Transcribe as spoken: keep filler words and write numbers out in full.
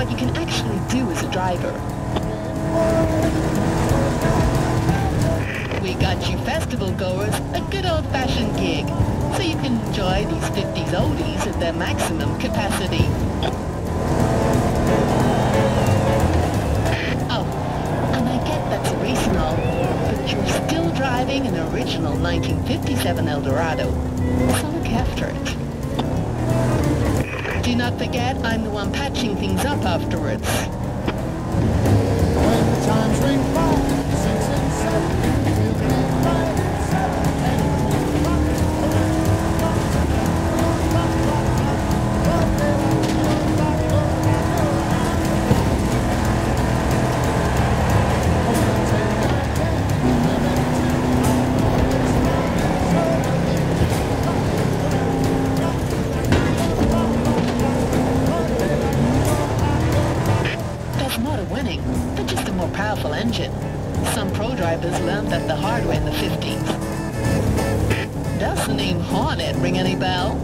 what you can actually do as a driver. We got you festival goers a good old-fashioned gig, so you can enjoy these fifties oldies at their maximum capacity. Oh, and I get that's a race and all, but you're still driving an original nineteen fifty-seven Eldorado, so look after it. Do not forget, I'm the one patching things up afterwards. When the time's ring five, six and seven. Engine. Some pro drivers learned that the hard way in the fifties. Does the name Hornet ring any bell?